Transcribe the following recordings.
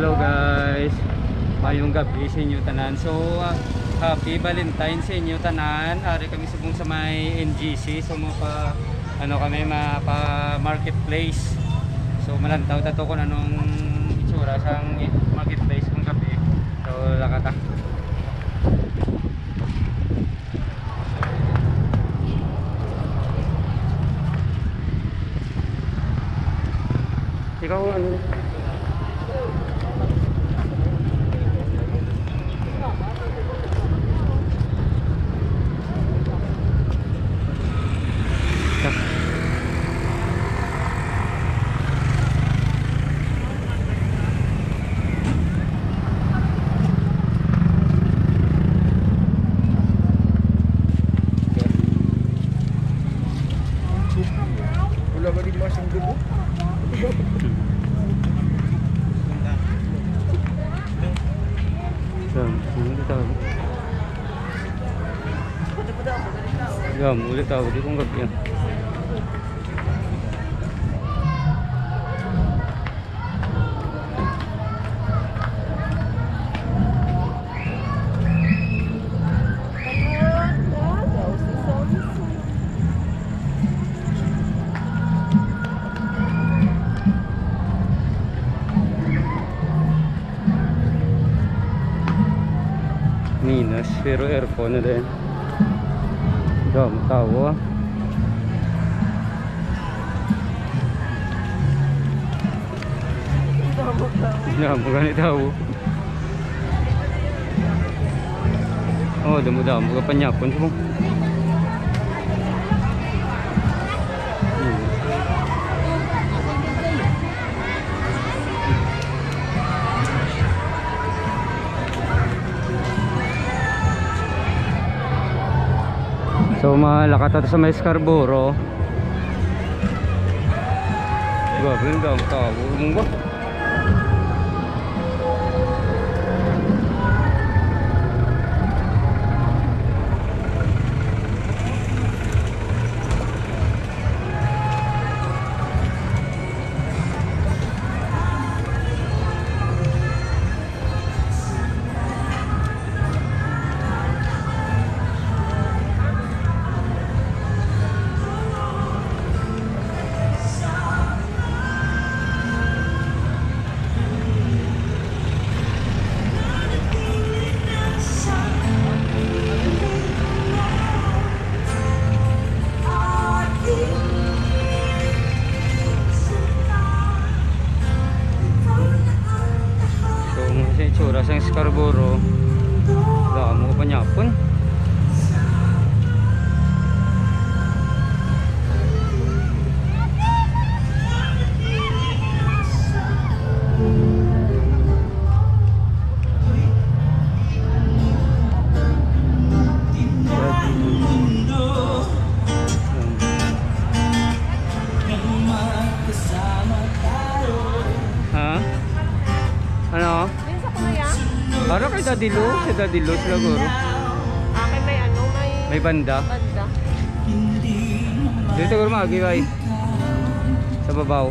Hello guys, mayong gabi sa inyo tanan. So happy Valentine sa inyo tanan. Ari kami subong sa may NGC, so mapa ano kami mapa marketplace. So malantaw ta to kun anong itsura sang marketplace kung gabi. So lakata. Ikaw ano? Gam ulit tahu di konggapnya. Minus pero earphone din. Dom tawo. Ya, bukan tahu. Oh, damo-damo buka penyapon semua. So malakata sa may Scarborough. Gawin daw tawo mo. Itsura sa Scarborough. Damo pa nyapon. Para kay Dadilo, si Dadilo sila guro. Akin may ano, may banda. Dito guro magi kay sa babaw.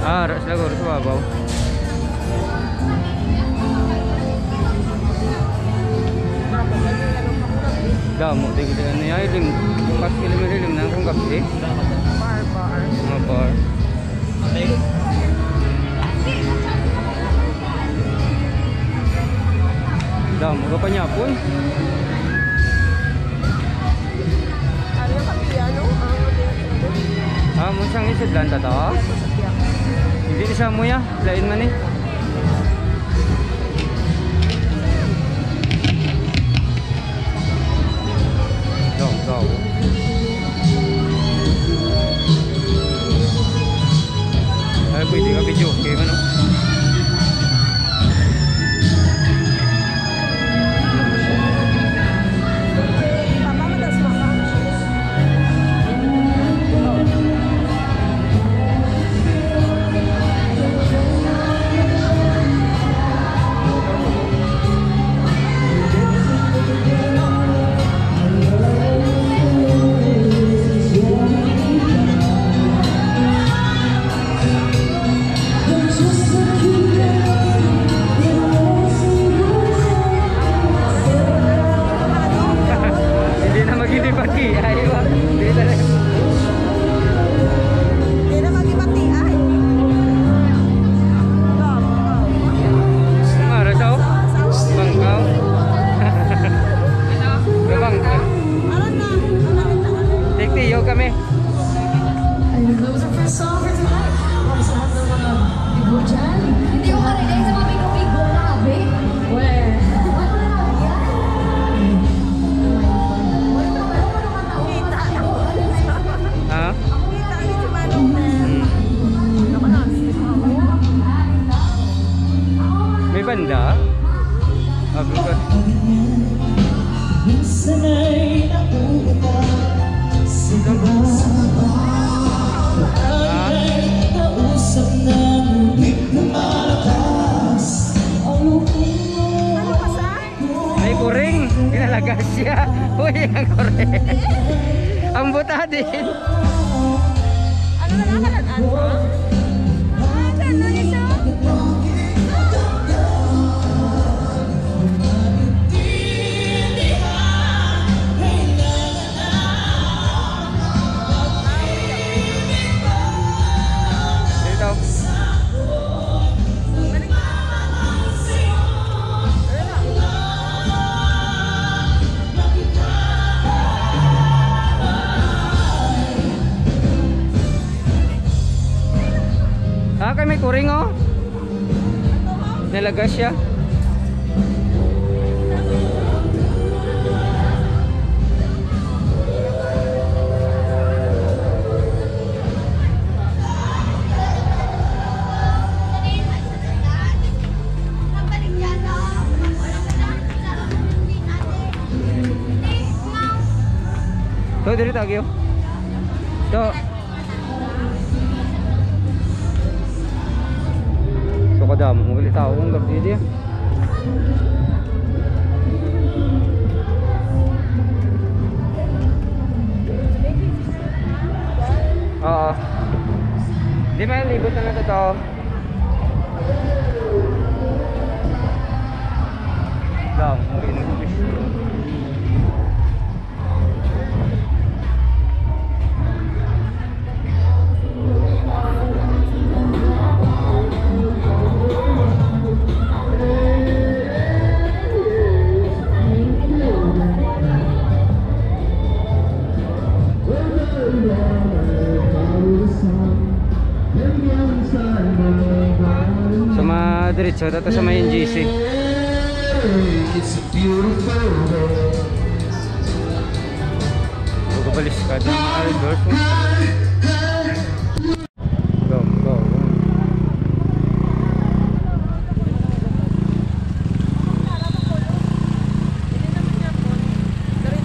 Ah, ara sila guro sa babaw. Damo di kita ni ay lim 4 km lim nang kung kapte bar damo ka panya pun ano ka piano ah mo sang ised lan tata hindi isa mo ya lain man eh. banda. Ay kuring, kinalagas siya. Uy, ang kuring. Ang buta din. Ano na nakalaan ko? Ah, gano'n ito? Kaya may kuring oh. Nalagas siya. So, dito tayo. So, kadam ulit tao ng gabi dia. Ah. Di ba libot na nato to? Dam, okay na guys. Diretso dito sa may NGC. It's a beautiful day. Gugubalis ka din, Albert. Go.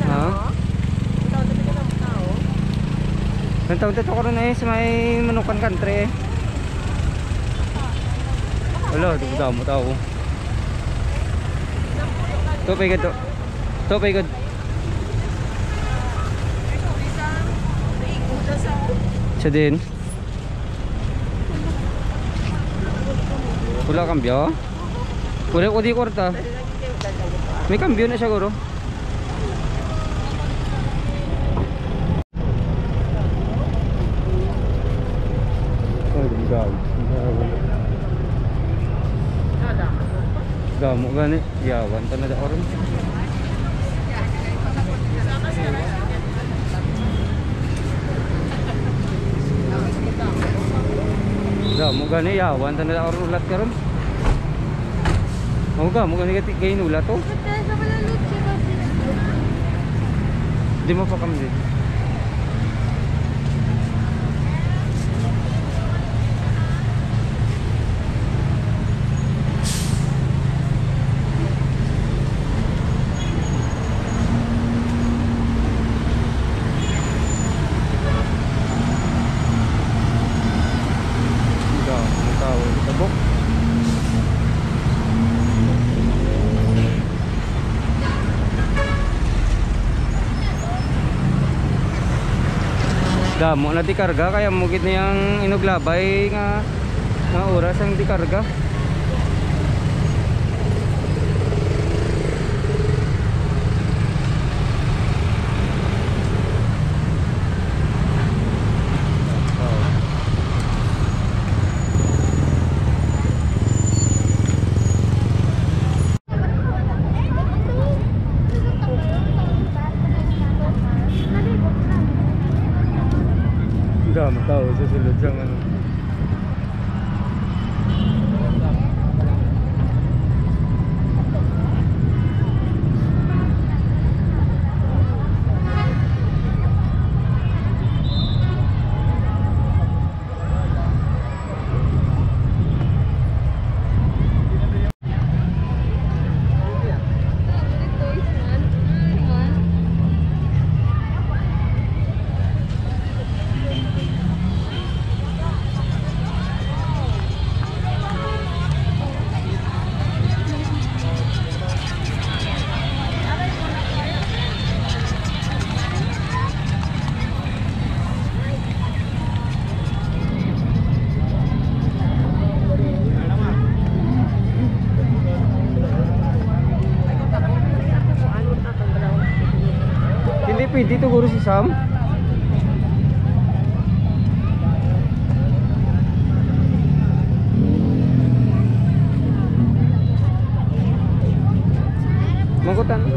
Ha? Nandito ako rin eh sa may Manukan Country eh. Wala, dito mo tao. Topay good. Siya din. Wala kambyo. Wala ko di korta. May kambyo na siya guro. Kamu gani ya wanton ada orang ulat karon mau gani kain ulat to di mo pa kami dito. Damo na dikarga kaya mugit na yung inuglabay nga oras ang dikarga. Tahu susunod siyang ano. pwede ito guro si Sam. Mangkutan.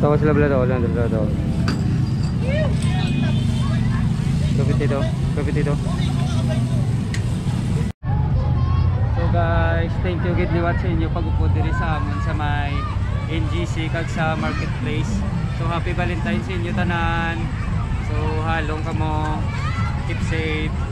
Tahu sila bela tahu, bela tahu. Kapit itu. So guys, thank you gid niwat sa inyo pag-upod diri sa amon sa may NGC kag sa marketplace. So happy Valentine sa inyo tanan. So halong kamo, keep safe.